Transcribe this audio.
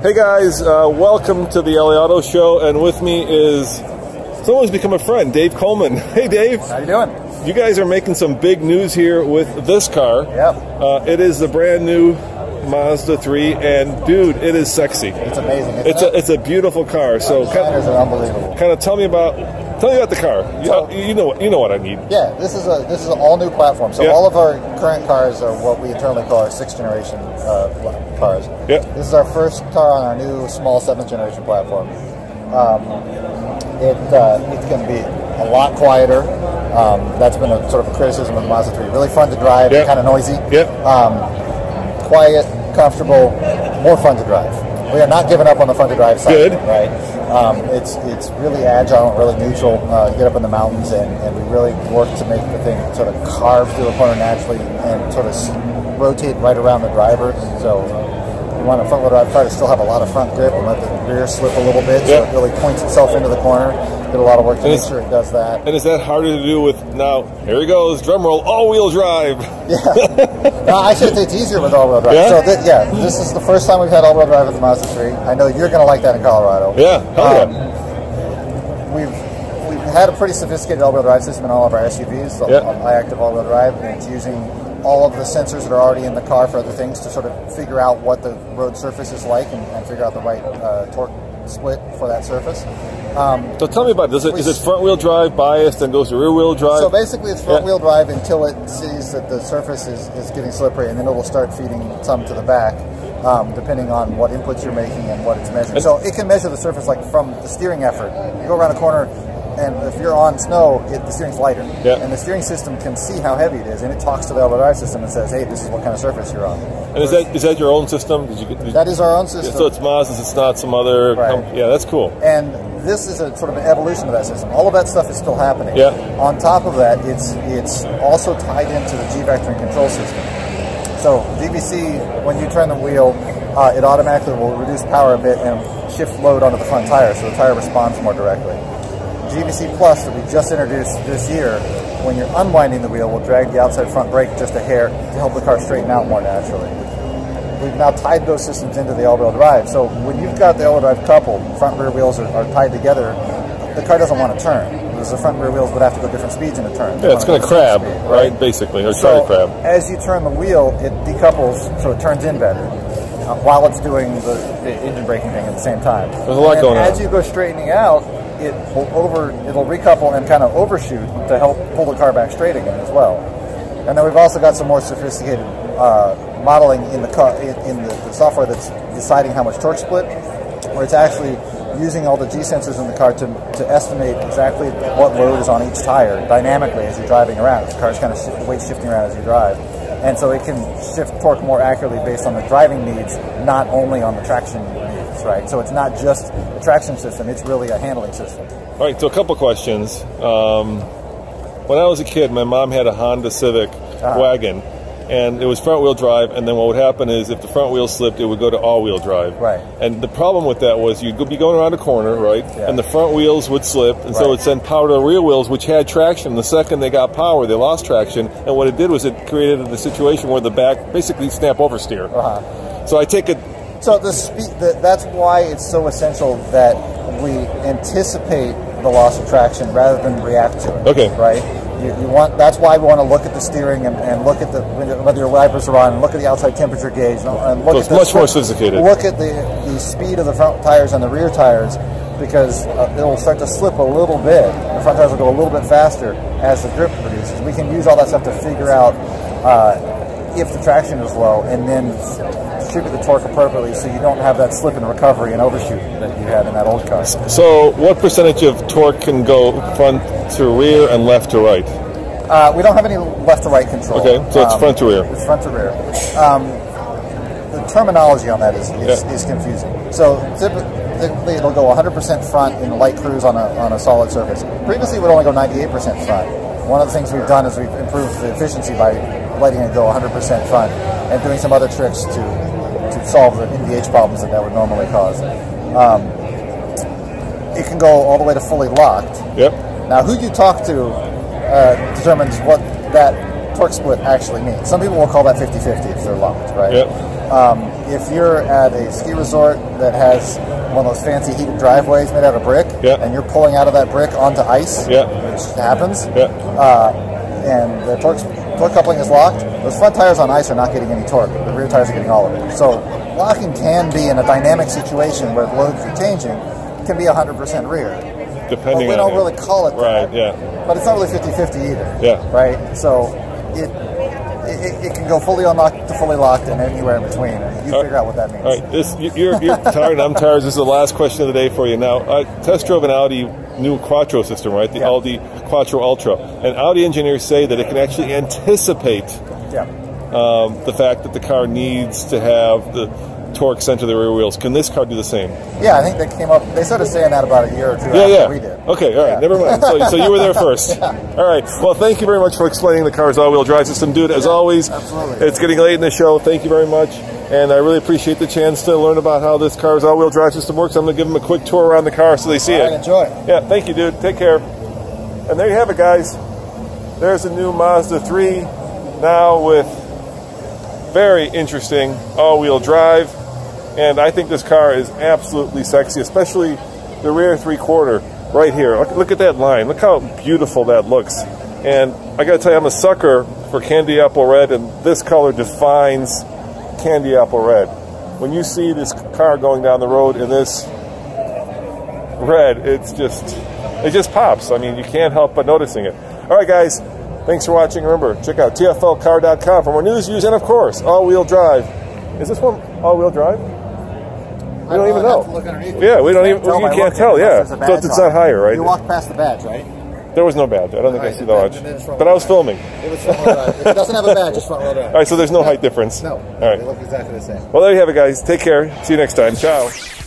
Hey guys, welcome to the LA Auto Show, and with me is someone's become a friend, Dave Coleman. Hey Dave. How you doing? You guys are making some big news here with this car. Yep. It is the brand new Mazda 3, and dude, it is sexy. It's amazing. It's a beautiful car. So kind of tell me about the car. So, you know what I mean. Yeah, this is an all new platform. So all of our current cars are what we internally call our 6th generation cars. Yeah. This is our first car on our new small 7th generation platform. It's going to be a lot quieter. That's been a sort of a criticism of the Mazda 3. Really fun to drive. Kind of noisy. Yeah. Quiet, comfortable, more fun to drive. We are not giving up on the fun to drive side. Good. Right? It's really agile, really neutral. You get up in the mountains, and we really work to make the thing sort of carve through the corner naturally and sort of rotate right around the driver. So you want a front-wheel drive car to still have a lot of front grip and let the rear slip a little bit, so it really points itself into the corner. Did a lot of work to make sure it does that. And is that harder to do with, now, here he goes, drum roll, all-wheel drive? Yeah. No, I should say it's easier with all-wheel drive. Yeah? So, this is the first time we've had all-wheel drive with the Mazda 3. I know you're going to like that in Colorado. Yeah, We've had a pretty sophisticated all-wheel drive system in all of our SUVs, so i-Active all-wheel drive, and it's using all of the sensors that are already in the car for other things to sort of figure out what the road surface is like and figure out the right torque split for that surface. So tell me about this. Is it front-wheel drive biased and goes to rear-wheel drive? So basically it's front-wheel drive until it sees that the surface is getting slippery, and then it will start feeding some to the back, depending on what inputs you're making and what it's measuring. So it can measure the surface like from the steering effort. You go around a corner, and if you're on snow, the steering's lighter. And the steering system can see how heavy it is, and it talks to the LDRi system and says, hey, this is what kind of surface you're on. And is that your own system? That is our own system. So it's Mazda's, it's not some other company. Yeah, that's cool. And this is a sort of an evolution of that system. All of that stuff is still happening. Yeah. On top of that, it's also tied into the G-Vectoring control system. So DVC, when you turn the wheel, it automatically will reduce power a bit and shift load onto the front tire, so the tire responds more directly. GVC Plus, that we just introduced this year, when you're unwinding the wheel, will drag the outside front brake just a hair to help the car straighten out more naturally. We've now tied those systems into the all-wheel drive. So when you've got the all-wheel drive coupled, front and rear wheels are tied together, the car doesn't want to turn, because the front and rear wheels would have to go different speeds in a turn. Yeah, it's going to crab, right? Basically, or try to crab. As you turn the wheel, it decouples, so it turns in better, while it's doing the engine braking thing at the same time. There's a lot going on. As you go straightening out, it'll recouple and kind of overshoot to help pull the car back straight again as well. And then we've also got some more sophisticated modeling in the car, in the software that's deciding how much torque split, where it's actually using all the G sensors in the car to estimate exactly what load is on each tire dynamically as you're driving around. The car's kind of weight shifting around as you drive. And so it can shift torque more accurately based on the driving needs, not only on the traction needs, right? So it's not just a traction system, it's really a handling system. All right, so a couple questions. When I was a kid, my mom had a Honda Civic wagon, and it was front-wheel drive, and then what would happen is if the front wheel slipped, it would go to all-wheel drive. Right. And the problem with that was you'd be going around a corner, right, and the front wheels would slip, and so it would send power to the rear wheels, which had traction. The second they got power, they lost traction, and what it did was it created the situation where the back basically snap oversteer. So I take it... So that's why it's so essential that we anticipate the loss of traction rather than react to it. Okay. Right? You want, that's why we want to look at the steering and look at whether your wipers are on, and look at the outside temperature gauge, and look at the, much more sophisticated. Look at the speed of the front tires and the rear tires, because it'll start to slip a little bit. The front tires will go a little bit faster as the grip reduces. We can use all that stuff to figure out if the traction is low, and then distribute the torque appropriately so you don't have that slip and recovery and overshoot that you had in that old car. So what percentage of torque can go front to rear and left to right? We don't have any left to right control. Okay, so it's front to rear. It's front to rear. The terminology on that is confusing. So typically it'll go 100% front in light cruise on a solid surface. Previously it would only go 98% front. One of the things we've done is we've improved the efficiency by letting it go 100% front and doing some other tricks to solve the NVH problems that would normally cause. it can go all the way to fully locked. Yep. Now, who you talk to determines what that torque split actually means. Some people will call that 50-50 if they're locked, right? Yep. If you're at a ski resort that has one of those fancy heated driveways made out of brick, yep, and you're pulling out of that brick onto ice, yep, which happens, yep, and the torque coupling is locked, those front tires on ice are not getting any torque. The rear tires are getting all of it. So locking can be, in a dynamic situation where the loads are changing, can be 100% rear. Depending, but we don't really call it that. Right, yeah. But it's not really 50-50 either. Yeah. Right? So it can go fully unlocked to fully locked and anywhere in between. You figure out what that means. All right. You're tired, I'm tired. This is the last question of the day for you. Now, I test drove an Audi new Quattro system, right? The yeah. Audi Quattro Ultra. And Audi engineers say that it can actually anticipate yeah. The fact that the car needs to have the torque sent to the rear wheels. Can this car do the same? Yeah, I think they came up, they started saying that about a year or two after we did. Okay, all right, yeah. Never mind. So you were there first. Yeah. All right, well, thank you very much for explaining the car's all-wheel drive system. Dude, as always, absolutely. It's getting late in the show. Thank you very much, and I really appreciate the chance to learn about how this car's all-wheel drive system works. I'm going to give them a quick tour around the car so they see it. Enjoy. Yeah, thank you, dude. Take care. And there you have it, guys. There's a new Mazda 3 now with very interesting all-wheel drive. And I think this car is absolutely sexy, especially the rear three-quarter right here. Look at that line. Look how beautiful that looks. And I got to tell you, I'm a sucker for candy apple red, and this color defines candy apple red. When you see this car going down the road in this red, it just pops. I mean, you can't help but noticing it. All right, guys. Thanks for watching. Remember, check out tflcar.com for more news, views, and, of course, all-wheel drive. Is this one all-wheel drive? We don't even know. Yeah, we don't even. You can't tell. Yeah, so it's not higher, right? You walked past the badge, right? There was no badge. I don't think I see the badge. But I was filming. It was front wheel drive. If it doesn't have a badge, it's front wheel drive. All right, so there's no height difference. No. All right. They look exactly the same. Well, there you have it, guys. Take care. See you next time. Ciao.